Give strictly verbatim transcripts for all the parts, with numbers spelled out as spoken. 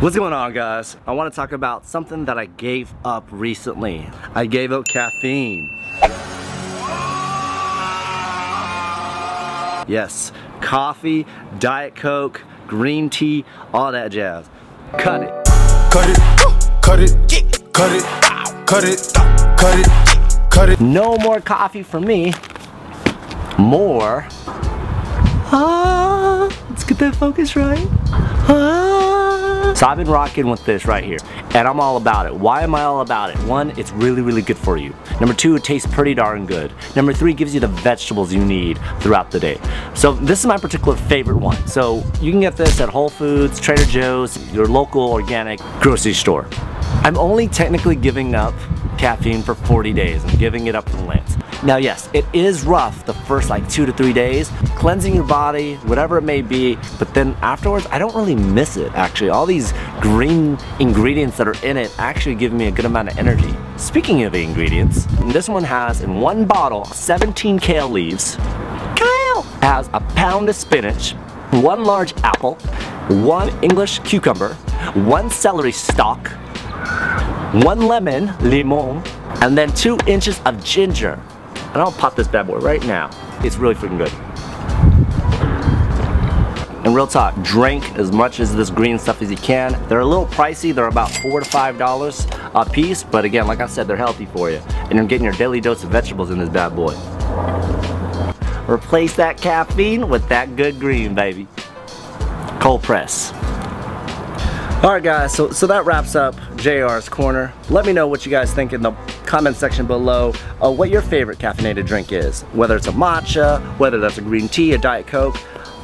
What's going on, guys? I want to talk about something that I gave up recently. I gave up caffeine. Yes, coffee, Diet Coke, green tea, all that jazz. Cut it. Cut it, cut it, cut it, cut it, cut it, cut it. No more coffee for me. More. Ah, let's get that focus right. Ah. So I've been rocking with this right here, and I'm all about it. Why am I all about it? One, it's really, really good for you. Number two, it tastes pretty darn good. Number three, it gives you the vegetables you need throughout the day. So this is my particular favorite one. So you can get this at Whole Foods, Trader Joe's, your local organic grocery store. I'm only technically giving up caffeine for forty days. I'm giving it up for the Lance. Now yes, it is rough the first like two to three days, cleansing your body, whatever it may be, but then afterwards I don't really miss it actually. All these green ingredients that are in it actually give me a good amount of energy. Speaking of the ingredients, this one has in one bottle seventeen kale leaves, kale has a pound of spinach, one large apple, one English cucumber, one celery stalk, one lemon, limon, and then two inches of ginger. And I'll pop this bad boy right now. It's really freaking good. And real talk, drink as much as this green stuff as you can. They're a little pricey. They're about four to five dollars a piece. But again, like I said, they're healthy for you. And you're getting your daily dose of vegetables in this bad boy. Replace that caffeine with that good green, baby. Cold press. Alright guys, so, so that wraps up J R's Corner. Let me know what you guys think in the comment section below of what your favorite caffeinated drink is. Whether it's a matcha, whether that's a green tea, a Diet Coke.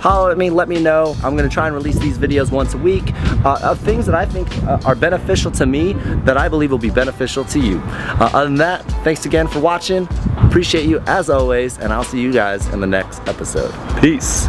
Holler at me, let me know. I'm gonna try and release these videos once a week uh, of things that I think uh, are beneficial to me that I believe will be beneficial to you. Uh, other than that, thanks again for watching. Appreciate you as always, and I'll see you guys in the next episode. Peace.